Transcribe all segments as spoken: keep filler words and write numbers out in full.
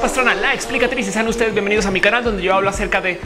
Ophelia Pastrana, la explicatriz, y sean ustedes bienvenidos a mi canal donde yo hablo acerca de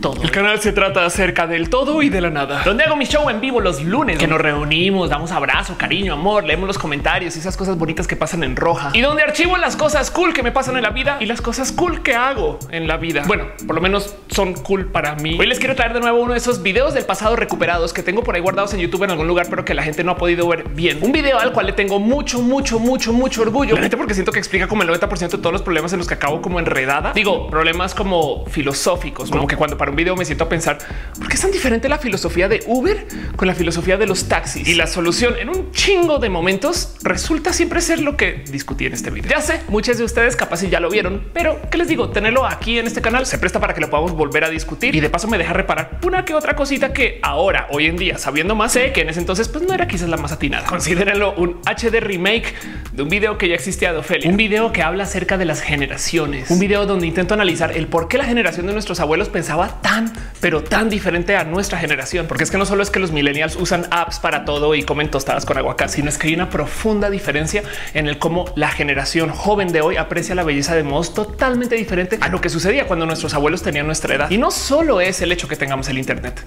todo. El canal se trata acerca del todo y de la nada, donde hago mi show en vivo los lunes, que nos reunimos, damos abrazo, cariño, amor, leemos los comentarios y esas cosas bonitas que pasan en roja, y donde archivo las cosas cool que me pasan en la vida y las cosas cool que hago en la vida. Bueno, por lo menos son cool para mí. Hoy les quiero traer de nuevo uno de esos videos del pasado recuperados que tengo por ahí guardados en YouTube en algún lugar, pero que la gente no ha podido ver bien. Un video al cual le tengo mucho, mucho, mucho, mucho orgullo, la gente, porque siento que explica como el noventa por ciento de todos los problemas en los que acabo como enredada. Digo, problemas como filosóficos, ¿no? Como que cuando para un video me siento a pensar por qué es tan diferente la filosofía de Uber con la filosofía de los taxis, y la solución en un chingo de momentos resulta siempre ser lo que discutí en este video. Ya sé, muchos de ustedes capaz si ya lo vieron, pero qué les digo, tenerlo aquí en este canal se presta para que lo podamos volver a discutir, y de paso me deja reparar una que otra cosita que ahora, hoy en día, sabiendo más, sé que en ese entonces pues no era quizás la más atinada. Considérenlo un H D remake de un video que ya existía de Ophelia, un video que habla acerca de las generaciones, un video donde intento analizar el por qué la generación de nuestros abuelos pensaba tan, pero tan diferente a nuestra generación, porque es que no solo es que los millennials usan apps para todo y comen tostadas con aguacate, sino es que hay una profunda diferencia en el cómo la generación joven de hoy aprecia la belleza de modos totalmente diferente a lo que sucedía cuando nuestros abuelos tenían nuestra edad. Y no solo es el hecho que tengamos el internet,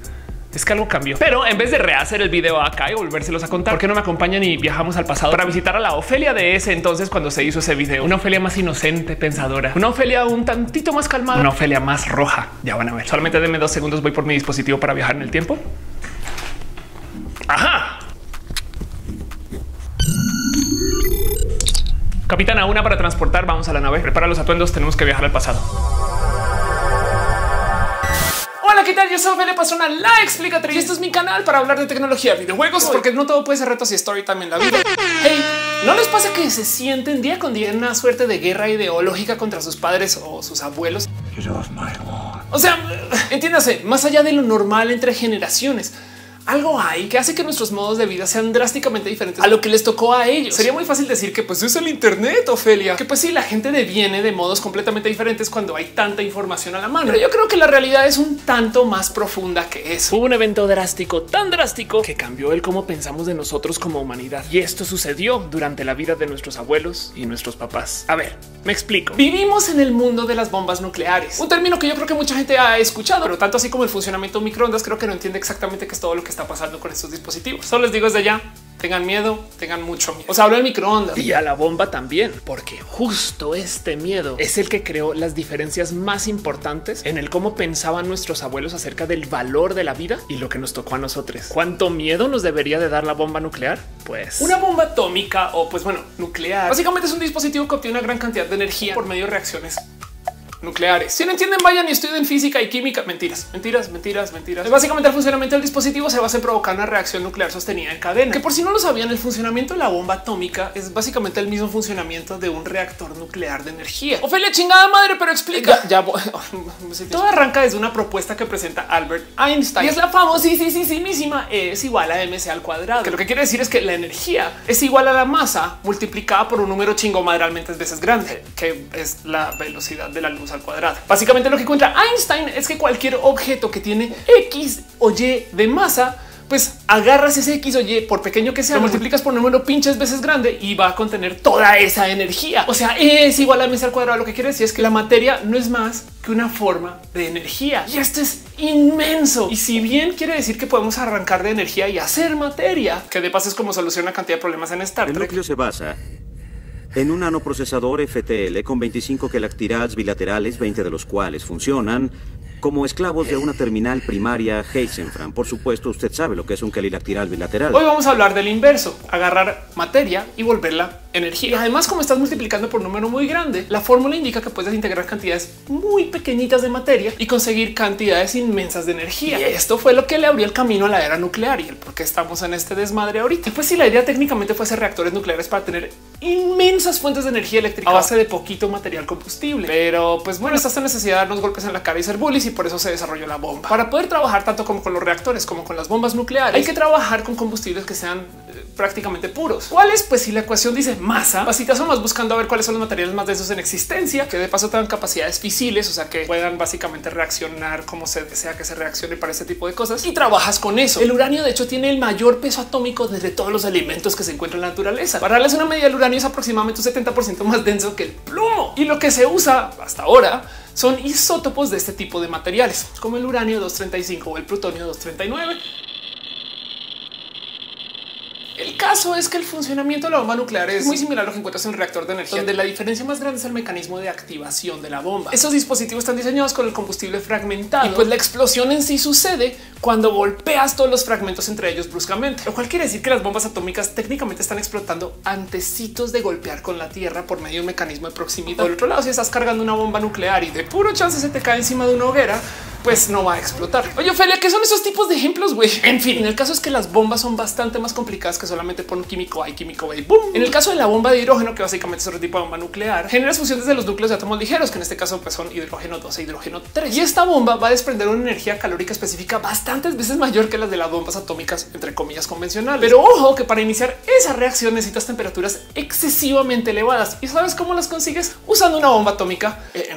es que algo cambió. Pero en vez de rehacer el video acá y volvérselos a contar, ¿por qué no me acompañan y viajamos al pasado para visitar a la Ophelia de ese entonces cuando se hizo ese video? Una Ophelia más inocente, pensadora, una Ophelia un tantito más calmada, una Ophelia más roja. Ya van a ver. Solamente denme dos segundos, voy por mi dispositivo para viajar en el tiempo. Ajá. Capitana, una para transportar. Vamos a la nave. Prepara los atuendos. Tenemos que viajar al pasado. Hola, ¿qué tal? Yo soy Ophelia Pastrana, la explicatriz. Y esto es mi canal para hablar de tecnología, videojuegos, porque no todo puede ser retos y story también la vida. Hey, ¿no les pasa que se sienten día con día en una suerte de guerra ideológica contra sus padres o sus abuelos? O sea, entiéndase, más allá de lo normal entre generaciones, algo hay que hace que nuestros modos de vida sean drásticamente diferentes a lo que les tocó a ellos. Sería muy fácil decir que pues es el internet, Ophelia, que pues sí, la gente deviene de modos completamente diferentes cuando hay tanta información a la mano. Pero yo creo que la realidad es un tanto más profunda que eso. Hubo un evento drástico, tan drástico que cambió el cómo pensamos de nosotros como humanidad. Y esto sucedió durante la vida de nuestros abuelos y nuestros papás. A ver, me explico. Vivimos en el mundo de las bombas nucleares, un término que yo creo que mucha gente ha escuchado, pero tanto así como el funcionamiento de microondas, creo que no entiende exactamente qué es todo lo que está pasando con estos dispositivos. Solo les digo desde ya, tengan miedo, tengan mucho miedo. Os hablo del microondas y a la bomba también, porque justo este miedo es el que creó las diferencias más importantes en el cómo pensaban nuestros abuelos acerca del valor de la vida y lo que nos tocó a nosotros. ¿Cuánto miedo nos debería de dar la bomba nuclear? Pues una bomba atómica o pues bueno, nuclear, básicamente es un dispositivo que obtiene una gran cantidad de energía por medio de reacciones nucleares. Si no entienden, vayan y estudien física y química. Mentiras, mentiras, mentiras, mentiras. Básicamente el funcionamiento del dispositivo se basa en provocar una reacción nuclear sostenida en cadena, que por si no lo sabían, el funcionamiento de la bomba atómica es básicamente el mismo funcionamiento de un reactor nuclear de energía. Ophelia, chingada madre, pero explica. Ya, ya todo arranca desde una propuesta que presenta Albert Einstein y es la famosísima E es igual a mc al cuadrado, que lo que quiere decir es que la energía es igual a la masa multiplicada por un número chingomadralmente veces grande, que es la velocidad de la luz al cuadrado. Básicamente lo que encuentra Einstein es que cualquier objeto que tiene X o Y de masa, pues agarras ese X o Y, por pequeño que sea, lo multiplicas por número pinches veces grande y va a contener toda esa energía. O sea, E es igual a mc al cuadrado. Lo que quiere decir es que la materia no es más que una forma de energía. Y esto es inmenso. Y si bien quiere decir que podemos arrancar de energía y hacer materia, que de paso es como soluciona cantidad de problemas en Star Trek. El núcleo se basa en un nanoprocesador F T L con veinticinco quelactirads bilaterales, veinte de los cuales funcionan como esclavos de una terminal primaria Heisenfran. Por supuesto, usted sabe lo que es un quelactiral bilateral. Hoy vamos a hablar del inverso, agarrar materia y volverla energía. Y además, como estás multiplicando por número muy grande, la fórmula indica que puedes integrar cantidades muy pequeñitas de materia y conseguir cantidades inmensas de energía. Y esto fue lo que le abrió el camino a la era nuclear y el por qué estamos en este desmadre ahorita. Y pues si la idea técnicamente fuese reactores nucleares para tener inmensas fuentes de energía eléctrica a base de poquito material combustible. Pero pues bueno, está esta necesidad de darnos golpes en la cara y ser bullies, y por eso se desarrolló la bomba. Para poder trabajar tanto como con los reactores como con las bombas nucleares, hay que trabajar con combustibles que sean prácticamente puros. ¿Cuáles? Pues si la ecuación dice masa, básicamente somos buscando a ver cuáles son los materiales más densos en existencia, que de paso tengan capacidades fisiles, o sea, que puedan básicamente reaccionar como se desea que se reaccione para este tipo de cosas, y trabajas con eso. El uranio de hecho tiene el mayor peso atómico desde todos los elementos que se encuentran en la naturaleza. Para darles una medida, el uranio es aproximadamente un setenta por ciento más denso que el plomo, y lo que se usa hasta ahora son isótopos de este tipo de materiales, como el uranio doscientos treinta y cinco o el plutonio doscientos treinta y nueve. El caso es que el funcionamiento de la bomba nuclear es muy similar a lo que encuentras en un reactor de energía, donde la diferencia más grande es el mecanismo de activación de la bomba. Esos dispositivos están diseñados con el combustible fragmentado, y pues la explosión en sí sucede cuando golpeas todos los fragmentos entre ellos bruscamente, lo cual quiere decir que las bombas atómicas técnicamente están explotando antecitos de golpear con la tierra por medio de un mecanismo de proximidad. Por otro lado, si estás cargando una bomba nuclear y de puro chance se te cae encima de una hoguera, pues no va a explotar. Oye, Ophelia, ¿qué son esos tipos de ejemplos, güey? En fin, en el caso es que las bombas son bastante más complicadas que solamente pon un químico A y químico B y boom. En el caso de la bomba de hidrógeno, que básicamente es otro tipo de bomba nuclear, genera fusiones de los núcleos de átomos ligeros, que en este caso pues son hidrógeno dos e hidrógeno tres. Y esta bomba va a desprender una energía calórica específica bastantes veces mayor que las de las bombas atómicas, entre comillas, convencionales. Pero ojo, que para iniciar esa reacción necesitas temperaturas excesivamente elevadas. ¿Y sabes cómo las consigues? Usando una bomba atómica. Eh,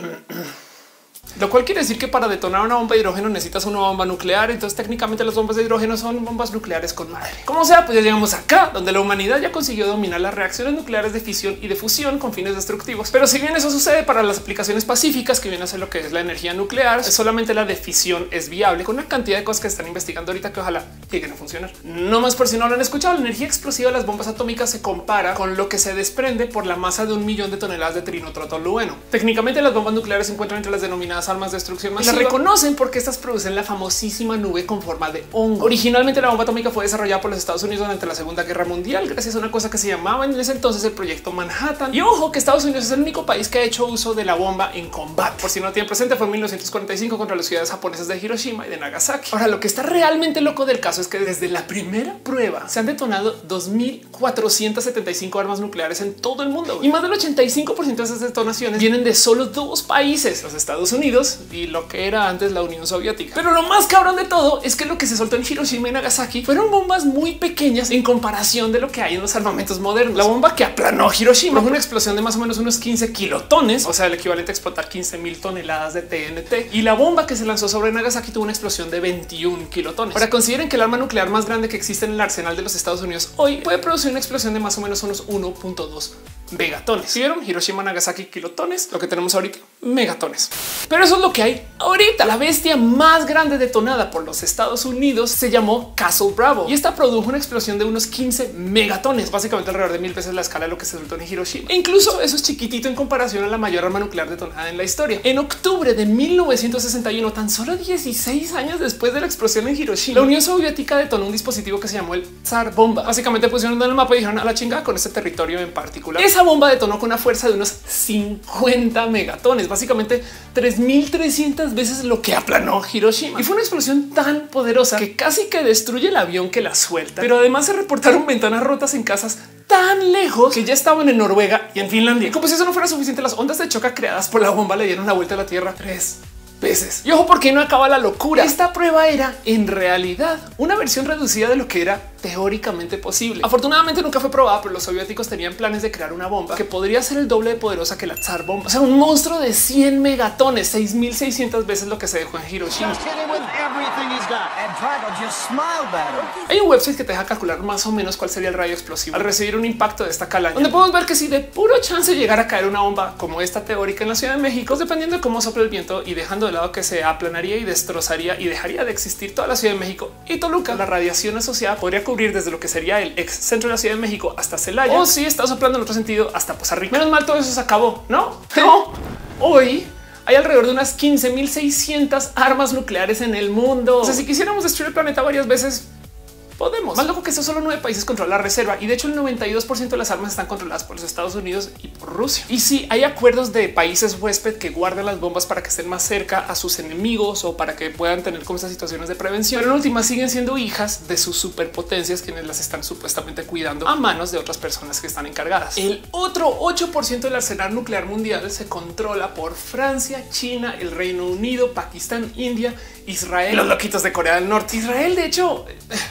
Lo cual quiere decir que para detonar una bomba de hidrógeno necesitas una bomba nuclear. Entonces técnicamente las bombas de hidrógeno son bombas nucleares con madre. Como sea, pues ya llegamos acá, donde la humanidad ya consiguió dominar las reacciones nucleares de fisión y de fusión con fines destructivos. Pero si bien eso sucede para las aplicaciones pacíficas, que viene a ser lo que es la energía nuclear, solamente la de fisión es viable, con una cantidad de cosas que están investigando ahorita que ojalá lleguen a funcionar. No más por si no lo han escuchado, la energía explosiva de las bombas atómicas se compara con lo que se desprende por la masa de un millón de toneladas de trinotrotolueno. Técnicamente las bombas nucleares se encuentran entre las denominadas armas de destrucción masiva. La reconocen porque estas producen la famosísima nube con forma de hongo. Originalmente la bomba atómica fue desarrollada por los Estados Unidos durante la Segunda Guerra Mundial gracias a una cosa que se llamaba en ese entonces el proyecto Manhattan. Y ojo que Estados Unidos es el único país que ha hecho uso de la bomba en combate. Por si no tienen presente, fue en mil novecientos cuarenta y cinco contra las ciudades japonesas de Hiroshima y de Nagasaki. Ahora, lo que está realmente loco del caso es que desde la primera prueba se han detonado dos mil cuatrocientas setenta y cinco armas nucleares en todo el mundo, y más del ochenta y cinco por ciento de esas detonaciones vienen de solo dos países, los Estados Unidos y lo que era antes la Unión Soviética. Pero lo más cabrón de todo es que lo que se soltó en Hiroshima y Nagasaki fueron bombas muy pequeñas en comparación de lo que hay en los armamentos modernos. La bomba que aplanó Hiroshima fue una explosión de más o menos unos quince kilotones, o sea, el equivalente a explotar quince mil toneladas de T N T. Y la bomba que se lanzó sobre Nagasaki tuvo una explosión de veintiún kilotones. Ahora, consideren que el arma nuclear más grande que existe en el arsenal de los Estados Unidos hoy puede producir una explosión de más o menos unos uno punto dos megatones. ¿Sí vieron? Hiroshima, Nagasaki, kilotones. Lo que tenemos ahorita, megatones. Pero eso es lo que hay ahorita. La bestia más grande detonada por los Estados Unidos se llamó Castle Bravo, y esta produjo una explosión de unos quince megatones, básicamente alrededor de mil veces la escala de lo que se soltó en Hiroshima. E incluso eso es chiquitito en comparación a la mayor arma nuclear detonada en la historia. En octubre de mil novecientos sesenta y uno, tan solo dieciséis años después de la explosión en Hiroshima, la Unión Soviética detonó un dispositivo que se llamó el Tsar Bomba. Básicamente pusieron en el mapa y dijeron a la chingada con este territorio en particular. Esa bomba detonó con una fuerza de unos cincuenta megatones, básicamente tres mil trescientas veces lo que aplanó Hiroshima. Y fue una explosión tan poderosa que casi que destruye el avión que la suelta. Pero además se reportaron ventanas rotas en casas tan lejos que ya estaban en Noruega y en Finlandia. Como si eso no fuera suficiente, las ondas de choque creadas por la bomba le dieron la vuelta a la Tierra tres veces. Y ojo, porque no acaba la locura. Esta prueba era en realidad una versión reducida de lo que era teóricamente posible. Afortunadamente nunca fue probada, pero los soviéticos tenían planes de crear una bomba que podría ser el doble de poderosa que la Tsar Bomba. O sea, un monstruo de cien megatones, seis mil seiscientas veces lo que se dejó en Hiroshima. Hay un website que te deja calcular más o menos cuál sería el radio explosivo al recibir un impacto de esta calaña, donde podemos ver que si de puro chance llegara a caer una bomba como esta teórica en la Ciudad de México, dependiendo de cómo sopla el viento y dejando de lado que se aplanaría y destrozaría y dejaría de existir toda la Ciudad de México y Toluca, la radiación asociada podría cubrir desde lo que sería el ex centro de la Ciudad de México hasta Celaya, o si está soplando en otro sentido hasta Poza Rica. Menos mal todo eso se acabó, ¿no? No. Hoy hay alrededor de unas quince mil seiscientas armas nucleares en el mundo. O sea, si quisiéramos destruir el planeta varias veces, podemos. Más loco que eso, solo nueve países controlan la reserva, y de hecho el noventa y dos por ciento de las armas están controladas por los Estados Unidos y por Rusia. Y si sí, hay acuerdos de países huésped que guardan las bombas para que estén más cerca a sus enemigos o para que puedan tener como estas situaciones de prevención. Pero en última siguen siendo hijas de sus superpotencias, quienes las están supuestamente cuidando a manos de otras personas que están encargadas. El otro ocho por ciento del arsenal nuclear mundial se controla por Francia, China, el Reino Unido, Pakistán, India Israel, los loquitos de Corea del Norte. Israel, de hecho,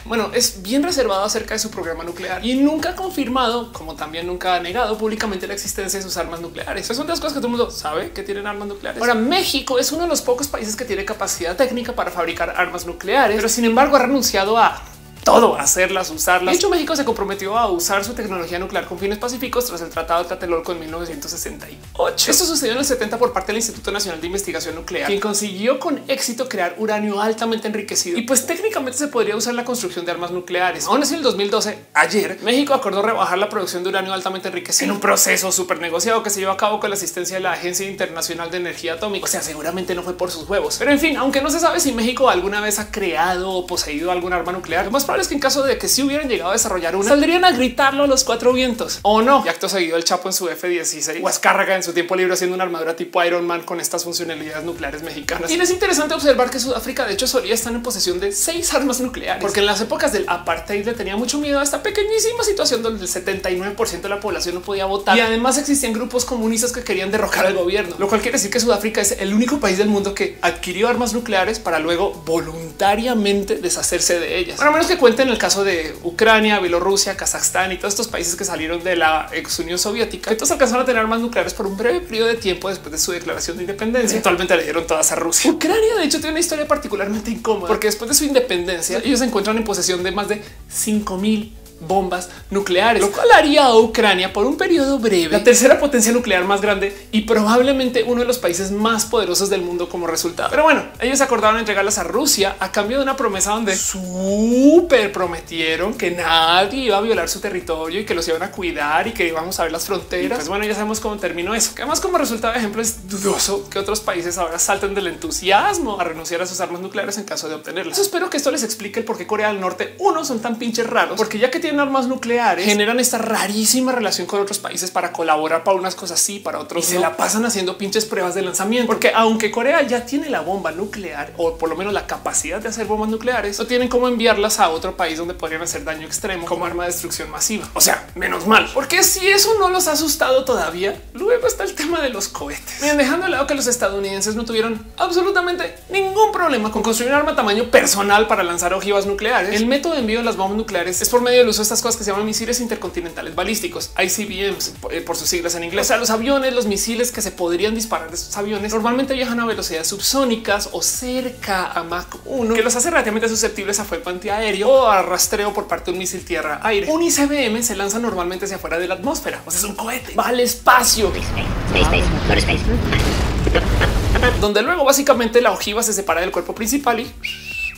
bueno, es bien reservado acerca de su programa nuclear y nunca ha confirmado, como también nunca ha negado públicamente la existencia de sus armas nucleares. Esas son las cosas que todo el mundo sabe, que tienen armas nucleares. Ahora, México es uno de los pocos países que tiene capacidad técnica para fabricar armas nucleares, pero sin embargo ha renunciado a todo, hacerlas, usarlas. De hecho, México se comprometió a usar su tecnología nuclear con fines pacíficos tras el Tratado de Tlatelolco en mil novecientos sesenta y ocho. Esto sucedió en los setenta por parte del Instituto Nacional de Investigación Nuclear, quien consiguió con éxito crear uranio altamente enriquecido. Y pues técnicamente se podría usar la construcción de armas nucleares. Aún así, en el dos mil doce, ayer, México acordó rebajar la producción de uranio altamente enriquecido en un proceso súper negociado que se llevó a cabo con la asistencia de la Agencia Internacional de Energía Atómica. O sea, seguramente no fue por sus huevos. Pero en fin, aunque no se sabe si México alguna vez ha creado o poseído algún arma nuclear, lo más es que en caso de que si hubieran llegado a desarrollar una, saldrían a gritarlo a los cuatro vientos o no. Y acto seguido el Chapo en su F dieciséis o Azcárraga en su tiempo libre haciendo una armadura tipo Iron Man con estas funcionalidades nucleares mexicanas. Y es interesante observar que Sudáfrica de hecho solía estar en posesión de seis armas nucleares, porque en las épocas del apartheid le tenía mucho miedo a esta pequeñísima situación donde el setenta y nueve por ciento de la población no podía votar y además existían grupos comunistas que querían derrocar al gobierno, lo cual quiere decir que Sudáfrica es el único país del mundo que adquirió armas nucleares para luego voluntariamente deshacerse de ellas. Bueno, a menos que cuenta en el caso de Ucrania, Bielorrusia, Kazajstán y todos estos países que salieron de la ex Unión Soviética. Estos alcanzaron a tener armas nucleares por un breve periodo de tiempo después de su declaración de independencia. Actualmente le dieron todas a Rusia. Ucrania, de hecho, tiene una historia particularmente incómoda porque después de su independencia ellos se encuentran en posesión de más de cinco mil bombas nucleares, lo cual haría a Ucrania por un periodo breve la tercera potencia nuclear más grande y probablemente uno de los países más poderosos del mundo como resultado. Pero bueno, ellos acordaron entregarlas a Rusia a cambio de una promesa donde súper prometieron que nadie iba a violar su territorio y que los iban a cuidar y que íbamos a ver las fronteras. Pues bueno, ya sabemos cómo terminó eso. Que además, como resultado de ejemplo, es dudoso que otros países ahora salten del entusiasmo a renunciar a sus armas nucleares en caso de obtenerlas. Yo espero que esto les explique el por qué Corea del Norte uno son tan pinches raros, porque ya que tienen armas nucleares, generan esta rarísima relación con otros países para colaborar para unas cosas sí, para otros y no. Se la pasan haciendo pinches pruebas de lanzamiento, porque aunque Corea ya tiene la bomba nuclear o por lo menos la capacidad de hacer bombas nucleares, no tienen cómo enviarlas a otro país donde podrían hacer daño extremo como arma de destrucción masiva. O sea, menos mal, porque si eso no los ha asustado todavía, luego está el tema de los cohetes. Miren, dejando de lado que los estadounidenses no tuvieron absolutamente ningún problema con construir un arma tamaño personal para lanzar ojivas nucleares, el método de envío de las bombas nucleares es por medio del uso de estas cosas que se llaman misiles intercontinentales balísticos, I C B Ms por sus siglas en inglés. O sea, los aviones, los misiles que se podrían disparar de estos aviones normalmente viajan a velocidades subsónicas o cerca a Mach uno, que los hace relativamente susceptibles a fuego antiaéreo o a rastreo por parte de un misil tierra-aire. Un I C B M se lanza normalmente hacia afuera de la atmósfera, o sea, es un cohete, va al espacio. Donde luego básicamente la ojiva se separa del cuerpo principal y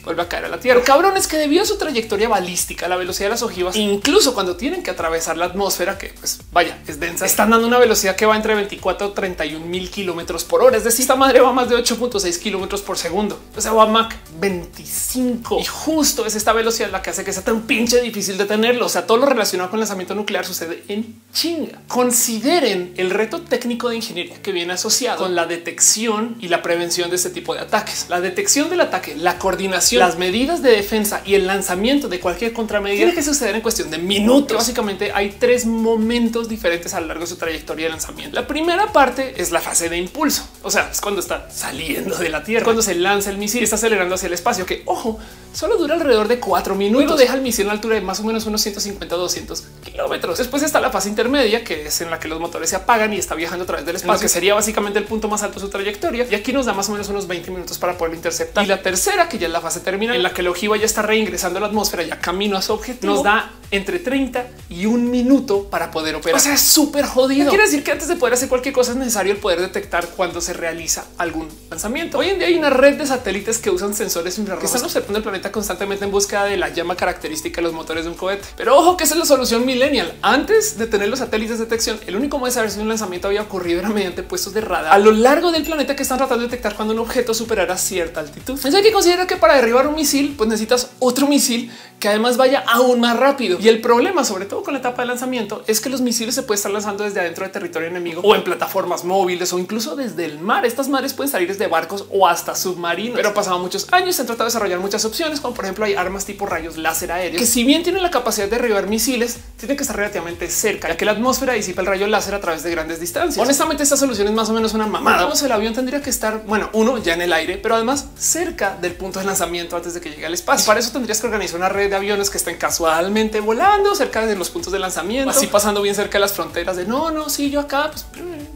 vuelve a caer a la tierra. Lo cabrón es que debido a su trayectoria balística, la velocidad de las ojivas, incluso cuando tienen que atravesar la atmósfera, que pues vaya, es densa, están dando una velocidad que va entre veinticuatro a treinta y un mil kilómetros por hora. Es decir, esta madre va más de ocho punto seis kilómetros por segundo. O sea, va a Mach veinticinco y justo es esta velocidad la que hace que sea tan pinche difícil detenerlo. O sea, todo lo relacionado con el lanzamiento nuclear sucede en chinga. Consideren el reto técnico de ingeniería que viene asociado con la detección y la prevención de este tipo de ataques. La detección del ataque, la coordinación, las medidas de defensa y el lanzamiento de cualquier contramedida tiene que suceder en cuestión de minutos. Básicamente hay tres momentos diferentes a lo largo de su trayectoria de lanzamiento. La primera parte es la fase de impulso, o sea, es cuando está saliendo de la tierra, cuando se lanza el misil y está acelerando hacia el espacio, que ojo, solo dura alrededor de cuatro minutos. Luego deja el misil a una altura de más o menos unos ciento cincuenta a doscientos kilómetros. Después está la fase intermedia, que es en la que los motores se apagan y está viajando a través del espacio, que sería básicamente el punto más alto de su trayectoria. Y aquí nos da más o menos unos veinte minutos para poder interceptar. Y la tercera, que ya es la fase termina, en la que la ojiva ya está reingresando a la atmósfera, ya camino a su objetivo, nos da entre treinta y un minuto para poder operar. O sea, es súper jodido. Quiere decir que antes de poder hacer cualquier cosa es necesario el poder detectar cuando se realiza algún lanzamiento. Hoy en día hay una red de satélites que usan sensores infrarrojos que están observando el planeta constantemente en búsqueda de la llama característica de los motores de un cohete. Pero ojo, que esa es la solución millennial. Antes de tener los satélites de detección, el único modo de saber si un lanzamiento había ocurrido era mediante puestos de radar a lo largo del planeta que están tratando de detectar cuando un objeto superara cierta altitud. Entonces hay que considerar que para derribar un misil, pues necesitas otro misil que además vaya aún más rápido. rápido. Y el problema, sobre todo con la etapa de lanzamiento, es que los misiles se pueden estar lanzando desde adentro de territorio enemigo o en plataformas móviles o incluso desde el mar. Estas mares pueden salir desde barcos o hasta submarinos. Pero pasado muchos años se han tratado de desarrollar muchas opciones, como por ejemplo hay armas tipo rayos láser aéreos, que si bien tienen la capacidad de derribar misiles, tienen que estar relativamente cerca, ya que la atmósfera disipa el rayo láser a través de grandes distancias. Honestamente, esta solución es más o menos una mamada. Vamos, el avión tendría que estar, bueno, uno ya en el aire, pero además cerca del punto de lanzamiento antes de que llegue al espacio. Y para eso tendrías que organizar una red de aviones que estén casualmente volando cerca de los puntos de lanzamiento, así pasando bien cerca de las fronteras de no, no, sí, yo acá, pues,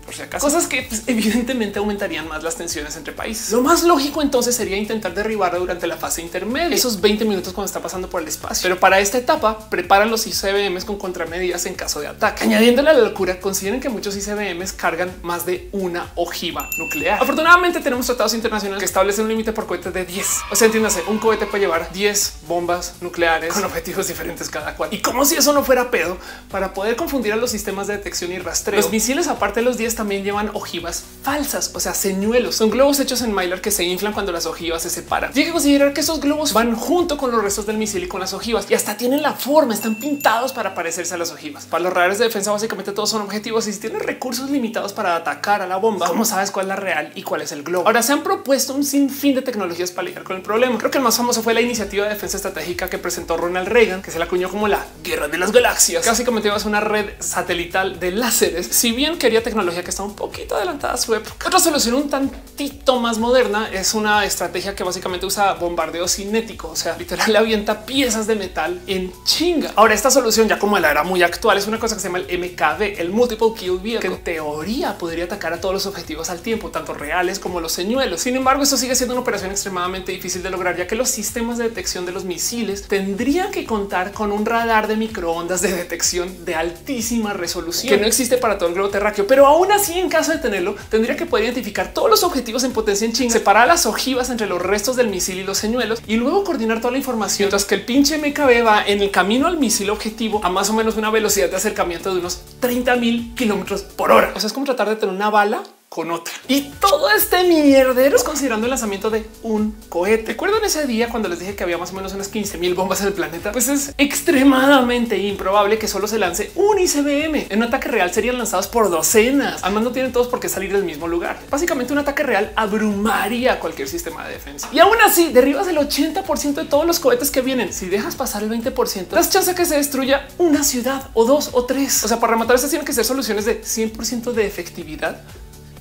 por si acaso. Cosas que pues, evidentemente aumentarían más las tensiones entre países. Lo más lógico entonces sería intentar derribarlo durante la fase intermedia, esos veinte minutos cuando está pasando por el espacio. Pero para esta etapa preparan los I C B Ms con contramedidas en caso de ataque. Añadiéndole a la locura, consideren que muchos I C B Ms cargan más de una ojiva nuclear. Afortunadamente tenemos tratados internacionales que establecen un límite por cohetes de diez. O sea, entiéndase, un cohete puede llevar diez bombas nucleares con objetivos diferentes cada cual. Y como si eso no fuera pedo, para poder confundir a los sistemas de detección y rastreo, los misiles, aparte de los diez, también llevan ojivas falsas, o sea, señuelos. Son globos hechos en mylar que se inflan cuando las ojivas se separan. Tiene que considerar que esos globos van junto con los restos del misil y con las ojivas, y hasta tienen la forma, están pintados para parecerse a las ojivas. Para los radares de defensa básicamente todos son objetivos, y si tienen recursos limitados para atacar a la bomba, ¿cómo sabes cuál es la real y cuál es el globo? Ahora, se han propuesto un sinfín de tecnologías para lidiar con el problema. Creo que el más famoso fue la iniciativa de defensa estratégica que presentó Ronald Reagan, que se la acuñó como la guerra de las galaxias. Básicamente ibas a una red satelital de láseres, si bien quería tecnología que está un poquito adelantada a su época. Otra solución un tantito más moderna es una estrategia que básicamente usa bombardeo cinético, o sea, literal le avienta piezas de metal en chinga. Ahora, esta solución ya como la era muy actual es una cosa que se llama el M K V, el Multiple Kill Vehicle, que en teoría podría atacar a todos los objetivos al tiempo, tanto reales como los señuelos. Sin embargo, esto sigue siendo una operación extremadamente difícil de lograr, ya que los sistemas de detección de los misiles tendrían que contar con un radar de microondas de detección de altísima resolución, que no existe para todo el globo terráqueo, pero aún así, en caso de tenerlo, tendría que poder identificar todos los objetivos en potencia en chinga, separar las ojivas entre los restos del misil y los señuelos y luego coordinar toda la información, mientras que el pinche M K B va en el camino al misil objetivo a más o menos una velocidad de acercamiento de unos treinta mil kilómetros por hora. O sea, es como tratar de tener una bala con otra. Y todo este mierdero es considerando el lanzamiento de un cohete. ¿Recuerdan ese día cuando les dije que había más o menos unas quince mil bombas en el planeta? Pues es extremadamente improbable que solo se lance un I C B M. En un ataque real serían lanzados por docenas. Además, no tienen todos por qué salir del mismo lugar. Básicamente, un ataque real abrumaría cualquier sistema de defensa. Y aún así, derribas el ochenta por ciento de todos los cohetes que vienen. Si dejas pasar el veinte por ciento, das chance que se destruya una ciudad o dos o tres. O sea, para rematar, estas tienen que ser soluciones de cien por ciento de efectividad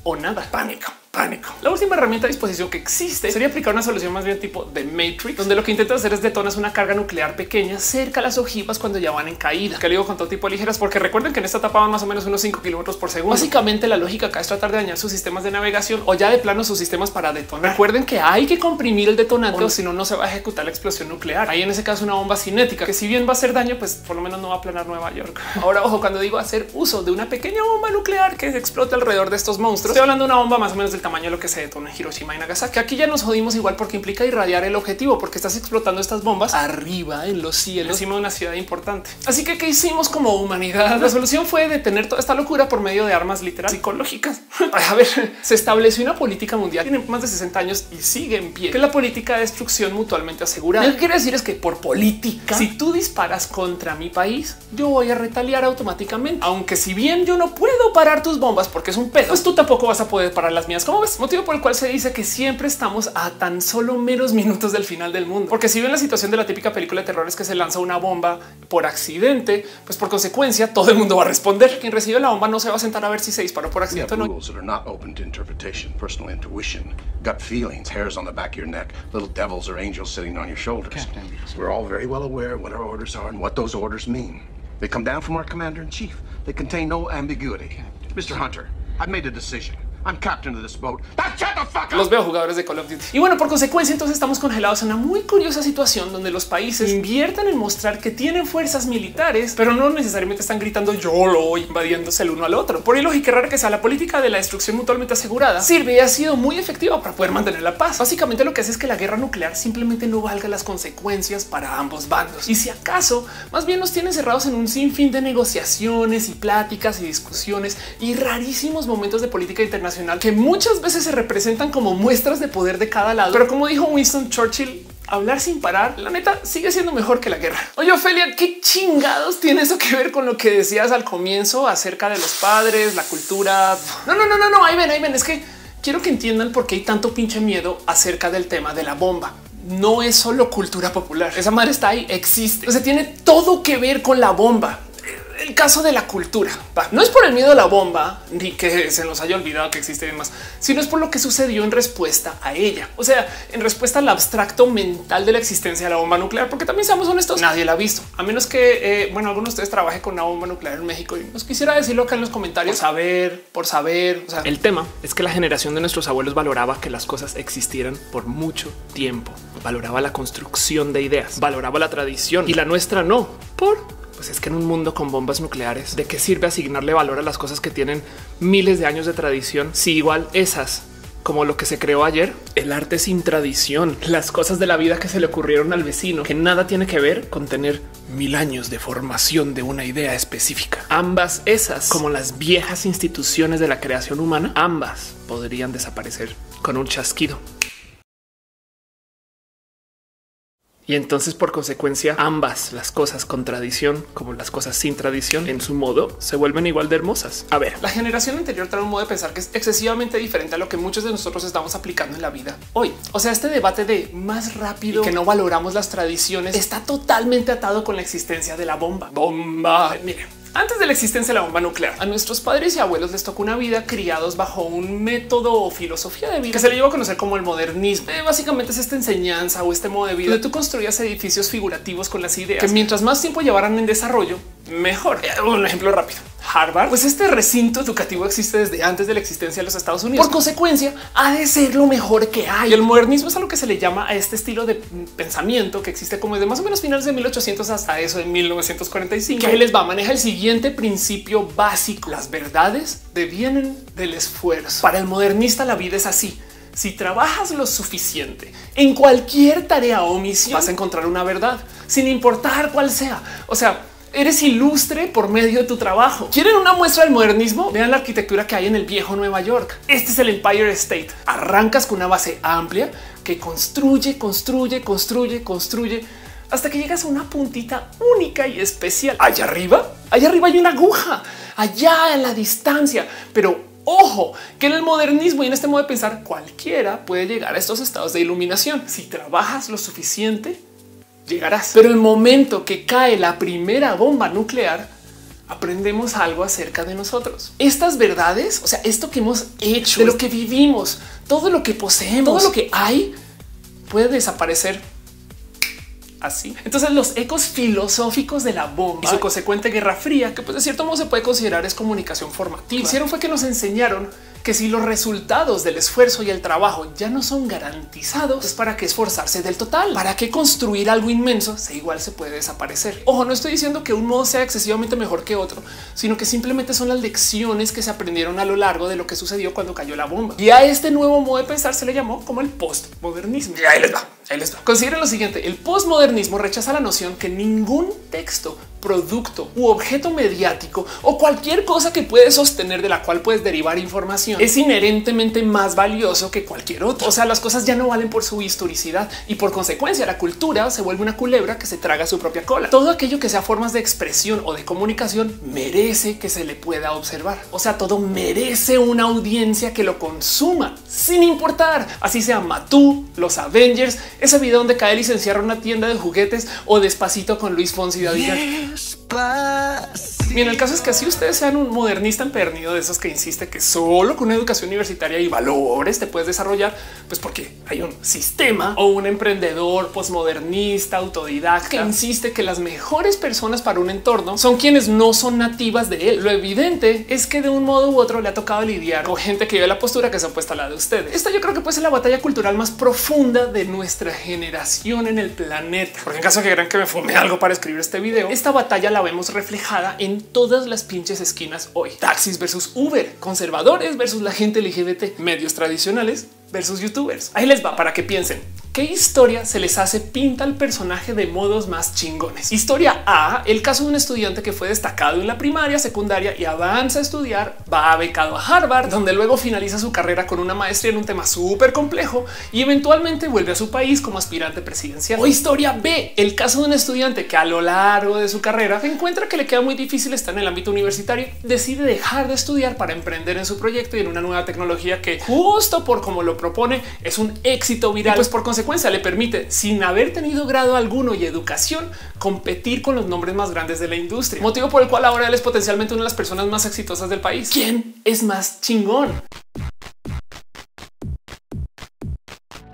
o nada. Pánico, pánico. La última herramienta a disposición que existe sería aplicar una solución más bien tipo de Matrix, donde lo que intentas hacer es detonas una carga nuclear pequeña cerca a las ojivas cuando ya van en caída. Que le digo con todo tipo de ligeras, porque recuerden que en esta etapa van más o menos unos cinco kilómetros por segundo. Básicamente, la lógica acá es tratar de dañar sus sistemas de navegación o ya de plano sus sistemas para detonar. Recuerden que hay que comprimir el detonante, o si no, no se va a ejecutar la explosión nuclear. Ahí en ese caso, una bomba cinética que, si bien va a hacer daño, pues por lo menos no va a aplanar Nueva York. Ahora, ojo, cuando digo hacer uso de una pequeña bomba nuclear que explota alrededor de estos monstruos, estoy hablando de una bomba más o menos del tamaño de lo que se detona en Hiroshima y Nagasaki. Que aquí ya nos jodimos igual porque implica irradiar el objetivo, porque estás explotando estas bombas arriba en los cielos, encima de una ciudad importante. Así que, ¿qué hicimos como humanidad? La solución fue detener toda esta locura por medio de armas literal psicológicas. A ver, se estableció una política mundial, tiene más de sesenta años y sigue en pie, que es la política de destrucción mutuamente asegurada. Lo que quiere decir es que por política, si tú disparas contra mi país, yo voy a retaliar automáticamente. Aunque si bien yo no puedo parar tus bombas porque es un pedo, pues tú tampoco vas a poder parar las mías. ¿Cómo ves? Motivo por el cual se dice que siempre estamos a tan solo meros minutos del final del mundo. Porque si bien la situación de la típica película de terror es que se lanza una bomba por accidente, pues por consecuencia todo el mundo va a responder. Quien recibe la bomba no se va a sentar a ver si se disparó por accidente o no. I've made a decision. I'm captain of this boat. Shut the fuck up. Los veo jugadores de Call of Duty. Y bueno, por consecuencia, entonces estamos congelados en una muy curiosa situación donde los países invierten en mostrar que tienen fuerzas militares, pero no necesariamente están gritando YOLO, invadiéndose el uno al otro. Por lógica rara que sea, la política de la destrucción mutuamente asegurada sirve y ha sido muy efectiva para poder mantener la paz. Básicamente, lo que hace es que la guerra nuclear simplemente no valga las consecuencias para ambos bandos. Y si acaso, más bien nos tienen cerrados en un sinfín de negociaciones y pláticas y discusiones y rarísimos momentos de política internacional que muchas veces se representan como muestras de poder de cada lado. Pero como dijo Winston Churchill, hablar sin parar, la neta sigue siendo mejor que la guerra. Oye, Ophelia, ¿qué chingados tiene eso que ver con lo que decías al comienzo acerca de los padres, la cultura? No, no, no, no, no. Ahí ven, ahí ven. Es que quiero que entiendan por qué hay tanto pinche miedo acerca del tema de la bomba. No es solo cultura popular. Esa madre está ahí, existe. O sea, tiene todo que ver con la bomba. El caso de la cultura no es por el miedo a la bomba ni que se nos haya olvidado que existe y demás, sino es por lo que sucedió en respuesta a ella. O sea, en respuesta al abstracto mental de la existencia de la bomba nuclear, porque también seamos honestos, nadie la ha visto, a menos que, eh, bueno, algunos de ustedes trabajen con una bomba nuclear en México y nos quisiera decirlo acá en los comentarios. Por saber, por saber. O sea, el tema es que la generación de nuestros abuelos valoraba que las cosas existieran por mucho tiempo, valoraba la construcción de ideas, valoraba la tradición y la nuestra no. Por Pues es que en un mundo con bombas nucleares, ¿de qué sirve asignarle valor a las cosas que tienen miles de años de tradición? Si igual esas, como lo que se creó ayer, el arte sin tradición, las cosas de la vida que se le ocurrieron al vecino, que nada tiene que ver con tener mil años de formación de una idea específica. Ambas esas, como las viejas instituciones de la creación humana, ambas podrían desaparecer con un chasquido. Y entonces, por consecuencia, ambas las cosas con tradición como las cosas sin tradición en su modo se vuelven igual de hermosas. A ver, la generación anterior trae un modo de pensar que es excesivamente diferente a lo que muchos de nosotros estamos aplicando en la vida hoy. O sea, este debate de más rápido y que no valoramos las tradiciones está totalmente atado con la existencia de la bomba. Bomba. Miren. Antes de la existencia de la bomba nuclear, a nuestros padres y abuelos les tocó una vida criados bajo un método o filosofía de vida que se le llevó a conocer como el modernismo. Eh, básicamente es esta enseñanza o este modo de vida donde tú construías edificios figurativos con las ideas que mientras más tiempo llevaran en desarrollo, mejor. Eh, un ejemplo rápido. Harvard, pues este recinto educativo existe desde antes de la existencia de los Estados Unidos. Por consecuencia, ha de ser lo mejor que hay. Y el modernismo es algo que se le llama a este estilo de pensamiento que existe como desde más o menos finales de mil ochocientos hasta eso de mil novecientos cuarenta y cinco. Que les va a manejar el siguiente principio básico. Las verdades devienen del esfuerzo. Para el modernista la vida es así. Si trabajas lo suficiente en cualquier tarea o misión, vas a encontrar una verdad, sin importar cuál sea. O sea, eres ilustre por medio de tu trabajo. ¿Quieren una muestra del modernismo? Vean la arquitectura que hay en el viejo Nueva York. Este es el Empire State. Arrancas con una base amplia que construye, construye, construye, construye hasta que llegas a una puntita única y especial. Allá arriba, allá arriba hay una aguja, allá en la distancia, pero ojo, que en el modernismo y en este modo de pensar cualquiera puede llegar a estos estados de iluminación. Si trabajas lo suficiente, llegarás. Pero el momento que cae la primera bomba nuclear, aprendemos algo acerca de nosotros. Estas verdades, o sea, esto que hemos hecho, de lo que vivimos, todo lo que poseemos, todo lo que hay, puede desaparecer así. Entonces los ecos filosóficos de la bomba y su consecuente guerra fría, que pues de cierto modo se puede considerar es comunicación formativa, hicieron fue que nos enseñaron que si los resultados del esfuerzo y el trabajo ya no son garantizados, es para qué esforzarse del total, para qué construir algo inmenso, si igual se puede desaparecer. Ojo, no estoy diciendo que un modo sea excesivamente mejor que otro, sino que simplemente son las lecciones que se aprendieron a lo largo de lo que sucedió cuando cayó la bomba. Y a este nuevo modo de pensar se le llamó como el postmodernismo. Y ahí les va, ahí les va. Consideren lo siguiente, el postmodernismo rechaza la noción que ningún texto, producto u objeto mediático o cualquier cosa que puedes sostener de la cual puedes derivar información es inherentemente más valioso que cualquier otro. O sea, las cosas ya no valen por su historicidad y por consecuencia la cultura se vuelve una culebra que se traga su propia cola. Todo aquello que sea formas de expresión o de comunicación merece que se le pueda observar. O sea, todo merece una audiencia que lo consuma sin importar. Así sea Matú, los Avengers, ese video donde cae licenciar una tienda de juguetes o Despacito con Luis Fonsi de Adidas. Bien, el caso es que así ustedes sean un modernista empernido de esos que insiste que solo con una educación universitaria y valores te puedes desarrollar, pues porque hay un sistema, o un emprendedor posmodernista autodidacta que insiste que las mejores personas para un entorno son quienes no son nativas de él. Lo evidente es que de un modo u otro le ha tocado lidiar con gente que lleva la postura que se ha puesto a la de ustedes. Esta yo creo que puede ser la batalla cultural más profunda de nuestra generación en el planeta. Porque en caso que crean que me fumé algo para escribir este video, esta batalla la vemos reflejada en todas las pinches esquinas hoy. Taxis versus Uber, conservadores versus la gente L G B T, medios tradicionales versus youtubers. Ahí les va para que piensen. ¿Qué historia se les hace pinta al personaje de modos más chingones? Historia A, el caso de un estudiante que fue destacado en la primaria, secundaria y avanza a estudiar, va becado a Harvard, donde luego finaliza su carrera con una maestría en un tema súper complejo y eventualmente vuelve a su país como aspirante presidencial. O historia B, el caso de un estudiante que a lo largo de su carrera se encuentra que le queda muy difícil estar en el ámbito universitario, decide dejar de estudiar para emprender en su proyecto y en una nueva tecnología que, justo por como lo propone, es un éxito viral, y pues por consecuencia le permite, sin haber tenido grado alguno y educación, competir con los nombres más grandes de la industria, motivo por el cual ahora él es potencialmente una de las personas más exitosas del país. ¿Quién es más chingón?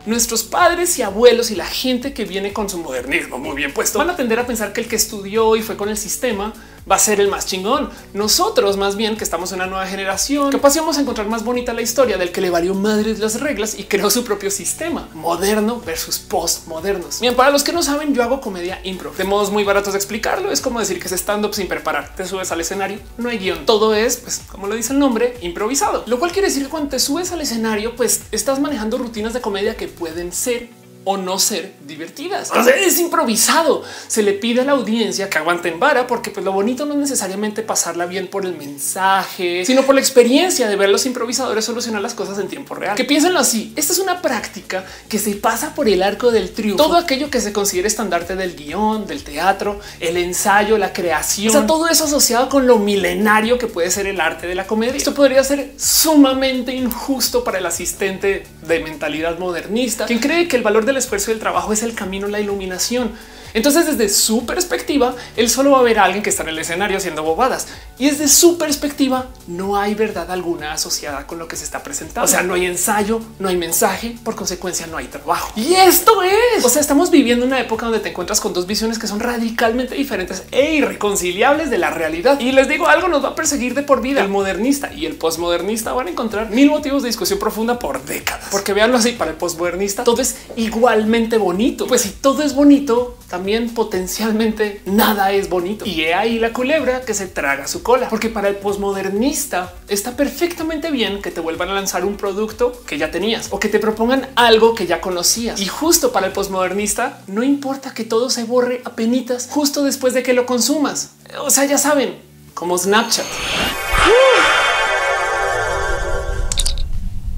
Nuestros padres y abuelos y la gente que viene con su modernismo muy bien puesto van a tender a pensar que el que estudió y fue con el sistema va a ser el más chingón. Nosotros, más bien, que estamos en una nueva generación, capaz íbamos a encontrar más bonita la historia del que le valió madres las reglas y creó su propio sistema moderno versus postmodernos. Bien, para los que no saben, yo hago comedia impro. De modos muy baratos de explicarlo, es como decir que es stand-up sin preparar. Te subes al escenario, no hay guión. Todo es, pues, como lo dice el nombre, improvisado. Lo cual quiere decir que cuando te subes al escenario, pues estás manejando rutinas de comedia que pueden ser o no ser divertidas. O sea, es improvisado. Se le pide a la audiencia que aguante en vara porque pues lo bonito no es necesariamente pasarla bien por el mensaje, sino por la experiencia de ver a los improvisadores solucionar las cosas en tiempo real. Que piénsenlo así. Esta es una práctica que se pasa por el arco del triunfo. Todo aquello que se considera estandarte del guión, del teatro, el ensayo, la creación, o sea, todo eso asociado con lo milenario que puede ser el arte de la comedia. Esto podría ser sumamente injusto para el asistente de mentalidad modernista, quien cree que el valor de el esfuerzo y el trabajo es el camino, la iluminación. Entonces, desde su perspectiva, él solo va a ver a alguien que está en el escenario haciendo bobadas y desde su perspectiva no hay verdad alguna asociada con lo que se está presentando. O sea, no hay ensayo, no hay mensaje, por consecuencia no hay trabajo. Y esto es, o sea, estamos viviendo una época donde te encuentras con dos visiones que son radicalmente diferentes e irreconciliables de la realidad. Y les digo algo, nos va a perseguir de por vida. El modernista y el postmodernista van a encontrar mil motivos de discusión profunda por décadas, porque véanlo así, para el postmodernista todo es igualmente bonito. Pues si todo es bonito, también También potencialmente nada es bonito. Y he ahí la culebra que se traga su cola, porque para el posmodernista está perfectamente bien que te vuelvan a lanzar un producto que ya tenías o que te propongan algo que ya conocías. Y justo para el posmodernista no importa que todo se borre a penitas justo después de que lo consumas. O sea, ya saben, como Snapchat.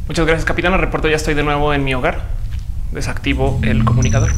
Muchas gracias, capitán. Al reporto, ya estoy de nuevo en mi hogar. Desactivo el comunicador.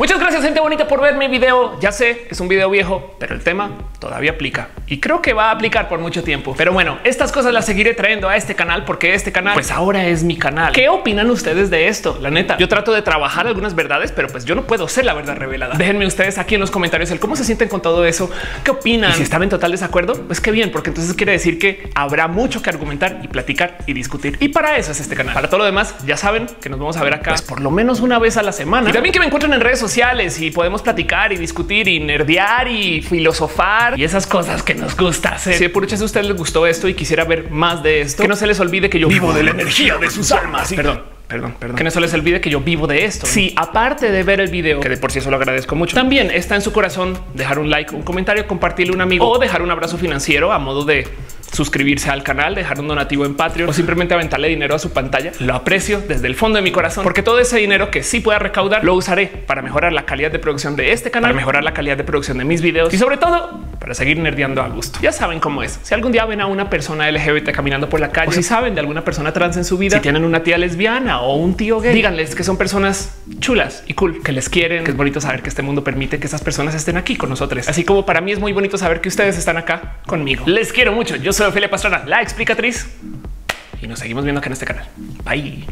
Muchas gracias, gente bonita, por ver mi video. Ya sé, es un video viejo, pero el tema todavía aplica y creo que va a aplicar por mucho tiempo. Pero bueno, estas cosas las seguiré trayendo a este canal porque este canal, pues ahora es mi canal. ¿Qué opinan ustedes de esto? La neta, yo trato de trabajar algunas verdades, pero pues yo no puedo ser la verdad revelada. Déjenme ustedes aquí en los comentarios el cómo se sienten con todo eso. ¿Qué opinan? Y si están en total desacuerdo, pues qué bien, porque entonces quiere decir que habrá mucho que argumentar y platicar y discutir. Y para eso es este canal. Para todo lo demás, ya saben que nos vamos a ver acá pues por lo menos una vez a la semana. Y también que me encuentren en redes sociales sociales y podemos platicar y discutir y nerdear y filosofar y esas cosas que nos gusta hacer. Si de puro chance a ustedes les gustó esto y quisiera ver más de esto, que no se les olvide que yo vivo de la energía de sus almas. Perdón. Perdón, perdón. Que no se les olvide que yo vivo de esto. Si sí, aparte de ver el video, que de por sí eso lo agradezco mucho, también está en su corazón dejar un like, un comentario, compartirle a un amigo o dejar un abrazo financiero a modo de suscribirse al canal, dejar un donativo en Patreon o simplemente aventarle dinero a su pantalla. Lo aprecio desde el fondo de mi corazón, porque todo ese dinero que sí pueda recaudar lo usaré para mejorar la calidad de producción de este canal, para mejorar la calidad de producción de mis videos y sobre todo para seguir nerdeando a gusto. Ya saben cómo es. Si algún día ven a una persona L G B T caminando por la calle o si saben de alguna persona trans en su vida, si tienen una tía lesbiana o un tío gay, díganles que son personas chulas y cool, que les quieren, que es bonito saber que este mundo permite que esas personas estén aquí con nosotros. Así como para mí es muy bonito saber que ustedes están acá conmigo. Les quiero mucho. Yo soy Ophelia Pastrana, la explicatriz, y nos seguimos viendo acá en este canal. Bye.